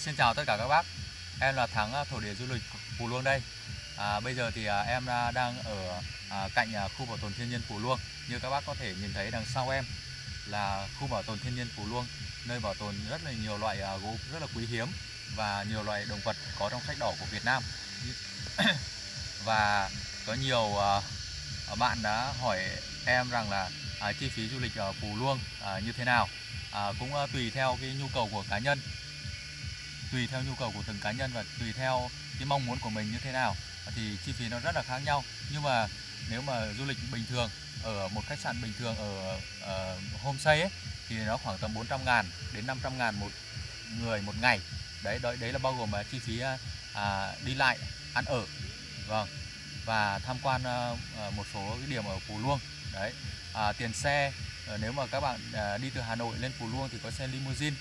Xin chào tất cả các bác, em là Thắng Thổ địa Du lịch Pù Luông đây. Bây giờ thì em đang ở cạnh khu bảo tồn thiên nhiên Pù Luông. Như các bác có thể nhìn thấy đằng sau em là khu bảo tồn thiên nhiên Pù Luông, nơi bảo tồn rất là nhiều loại gỗ rất là quý hiếm và nhiều loại động vật có trong sách đỏ của Việt Nam. Và có nhiều bạn đã hỏi em rằng là chi phí du lịch ở Pù Luông như thế nào. Cũng tùy theo cái nhu cầu của cá nhân, tùy theo nhu cầu của từng cá nhân và tùy theo cái mong muốn của mình như thế nào thì chi phí nó rất là khác nhau. Nhưng mà nếu mà du lịch bình thường ở một khách sạn bình thường ở homestay ấy, thì nó khoảng tầm 400.000 đến 500.000 một người một ngày. Đấy là bao gồm chi phí đi lại, ăn ở, vâng, và tham quan một số cái điểm ở Pù Luông. Đấy, tiền xe nếu mà các bạn đi từ Hà Nội lên Pù Luông thì có xe limousine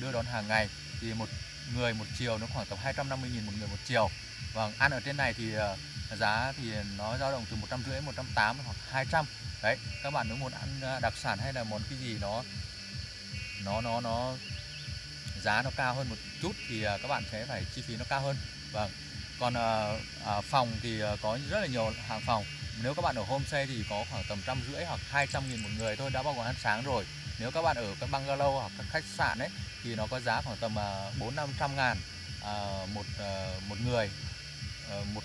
đưa đón hàng ngày, thì một người một chiều nó khoảng tầm 250.000 một người một chiều. Vâng, ăn ở trên này thì giá thì nó dao động từ 150, 180 hoặc 200. Đấy, các bạn nếu muốn ăn đặc sản hay là món cái gì nó giá nó cao hơn một chút thì các bạn sẽ phải chi phí nó cao hơn. Vâng, còn phòng thì có rất là nhiều hàng phòng. Nếu các bạn ở homestay thì có khoảng tầm 150 hoặc 200.000 một người thôi, đã bao gồm ăn sáng rồi. Nếu các bạn ở các bungalow hoặc các khách sạn ấy thì nó có giá khoảng tầm 400-500.000 một người,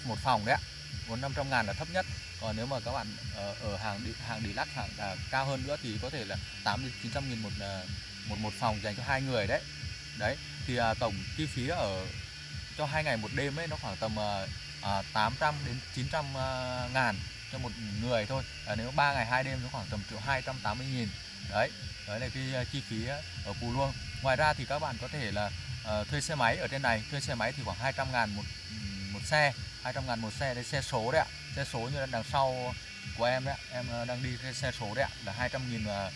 một phòng đấy ạ. 400-500.000 là thấp nhất. Còn nếu mà các bạn ở hàng deluxe, hàng cao hơn nữa thì có thể là 800-900.000 một phòng dành cho hai người đấy. Đấy, thì tổng chi phí ở cho 2 ngày một đêm ấy nó khoảng tầm 800 đến 900.000 cho một người thôi. Nếu 3 ngày 2 đêm nó khoảng tầm 1.280.000. Đấy là cái chi phí ở Pù Luông. Ngoài ra thì các bạn có thể là thuê xe máy ở trên này. Thuê xe máy thì khoảng 200.000 một xe, 200.000 một xe. Đấy, xe số đấy ạ. Xe số như đằng sau của em đấy, em đang đi xe số đấy ạ, là 200.000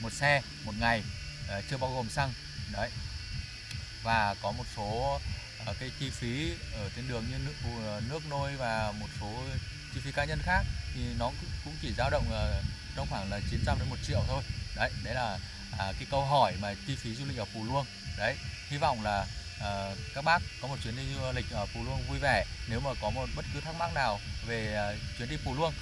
một xe một ngày, chưa bao gồm xăng. Đấy, và có một số cái chi phí ở trên đường như nước nôi và một số chi phí cá nhân khác thì nó cũng chỉ dao động trong khoảng là 900 đến 1 triệu thôi. Đấy là cái câu hỏi mà chi phí du lịch ở Pù Luông. Đấy, hy vọng là các bác có một chuyến đi du lịch ở Pù Luông vui vẻ. Nếu mà có một bất cứ thắc mắc nào về chuyến đi Pù Luông,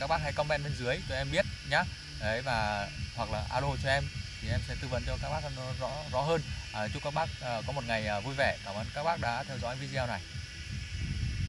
các bác hãy comment bên dưới cho em biết nhé. Đấy, và hoặc là alo cho em thì em sẽ tư vấn cho các bác nó rõ hơn. Chúc các bác có một ngày vui vẻ. Cảm ơn các bác đã theo dõi video này.